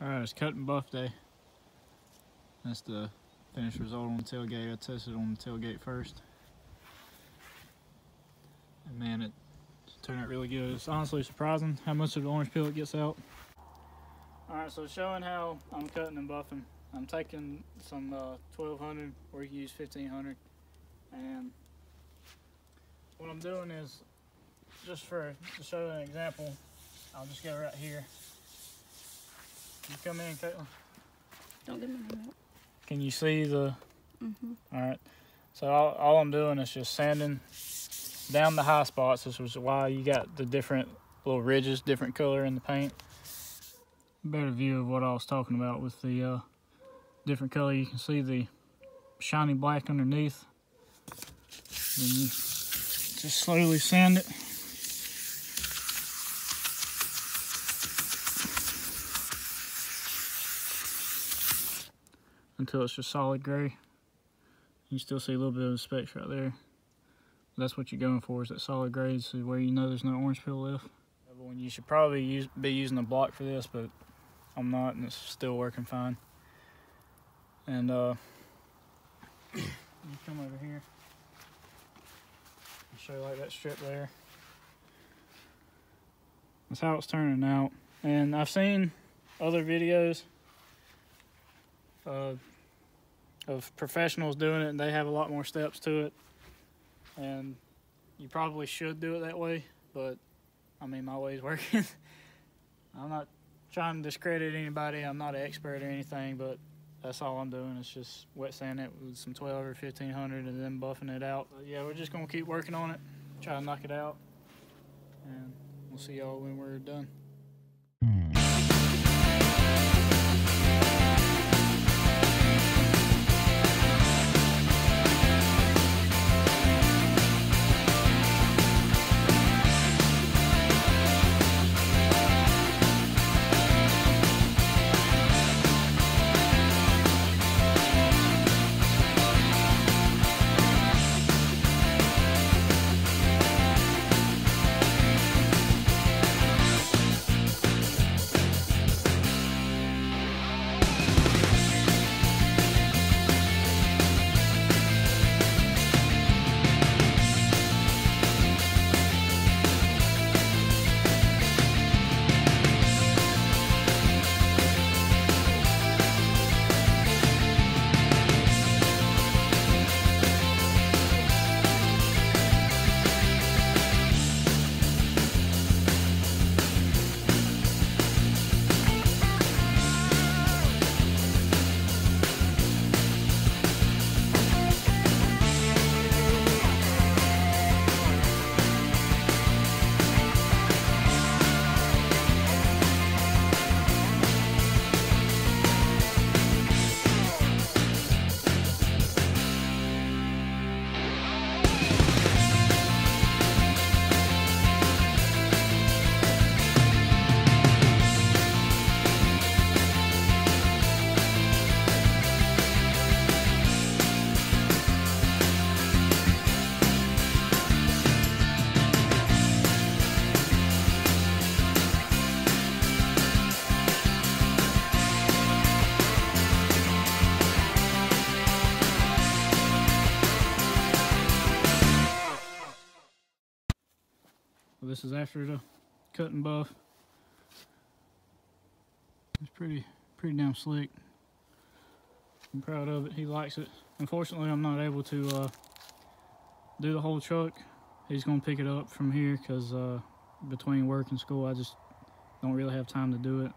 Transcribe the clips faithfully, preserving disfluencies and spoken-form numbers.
Alright, it's cut and buff day. That's the finished result on the tailgate. I tested on the tailgate first. And man, it turned out really good. It's honestly surprising how much of the orange peel it gets out. Alright, so showing how I'm cutting and buffing. I'm taking some uh, twelve hundred, or you can use fifteen hundred. And what I'm doing is, just for to show an example, I'll just go right here. You come in, Caitlin. Don't give me my milk. Can you see the? Mm-hmm. All right. So all, all I'm doing is just sanding down the high spots, which is why you got the different little ridges, different color in the paint. Better view of what I was talking about with the uh, different color. You can see the shiny black underneath. Then you just slowly sand it. Until it's just solid gray. You still see a little bit of the specks right there. That's what you're going for, is that solid gray, so where you know there's no orange peel left. You should probably use, be using a block for this, but I'm not, and it's still working fine. And uh, you come over here and show like that strip there. That's how it's turning out. And I've seen other videos Uh, of professionals doing it, and they have a lot more steps to it, and you probably should do it that way, but I mean, my way's working. I'm not trying to discredit anybody, I'm not an expert or anything, but that's all I'm doing, is just wet sanding it with some twelve or fifteen hundred and then buffing it out. But yeah, we're just gonna keep working on it, try to knock it out, and we'll see y'all when we're done. This is after the cut and buff. It's pretty, pretty damn slick. I'm proud of it. He likes it. Unfortunately, I'm not able to uh, do the whole truck. He's gonna pick it up from here, because uh, between work and school, I just don't really have time to do it.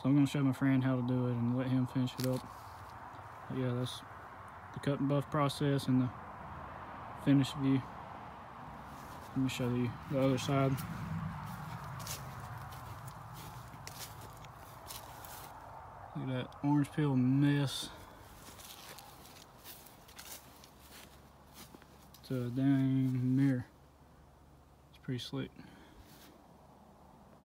So I'm gonna show my friend how to do it and let him finish it up. But yeah, that's the cut and buff process and the finished view. Let me show you the other side. Look at that orange peel mess. It's a dang mirror. It's pretty slick.